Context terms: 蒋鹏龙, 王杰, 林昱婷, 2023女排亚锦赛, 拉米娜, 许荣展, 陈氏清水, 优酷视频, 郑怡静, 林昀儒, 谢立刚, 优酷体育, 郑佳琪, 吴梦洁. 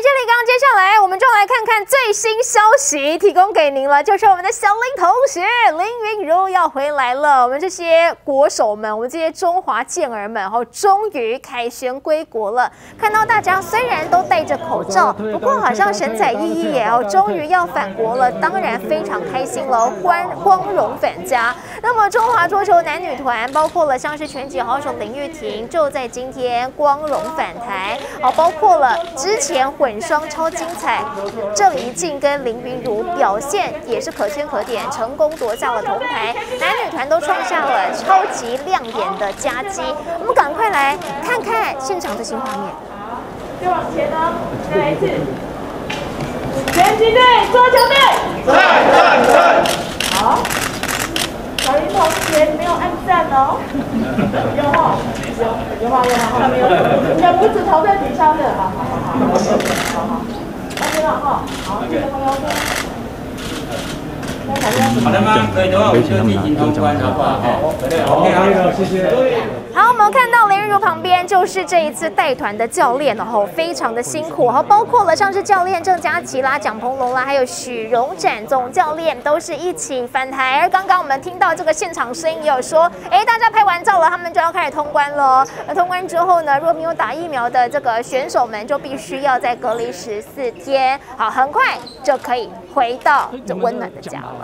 谢立刚，接下来我们就来看看最新消息，提供给您了，就是我们的小林同学林昀儒要回来了。我们这些国手们，我们这些中华健儿们，然后终于凯旋归国了。看到大家虽然都戴着口罩，不过好像神采奕奕也哦，终于要返国了，当然非常开心喽，光荣返家。那么中华桌球男女团，包括了像是拳击好手林昱婷，就在今天光荣返台哦，包括了之前。 混双超精彩，郑怡静跟林昀儒表现也是可圈可点，成功夺下了铜牌。男女团都创下了超级亮眼的佳绩。我们赶快来看看现场的新画面。再往前呢，再一次，拳击队、桌球队，赞！好，小林同学没有按赞哦，有吗？没有，小拇指头在底下的，好。 好的吗？可以的话，我们就进行通关，好不好？好 ，OK， 谢谢。好，我们看到林昀儒旁边就是这一次带团的教练哦，非常的辛苦哦，包括了像是教练郑佳琪啦、蒋鹏龙啦，还有许荣展总教练都是一起返台。而刚刚我们听到这个现场声音也有说，哎，大家拍完照了，他们就要开始通关了。那通关之后呢，若没有打疫苗的这个选手们，就必须要再隔离14天。好，很快就可以回到这温暖的家了。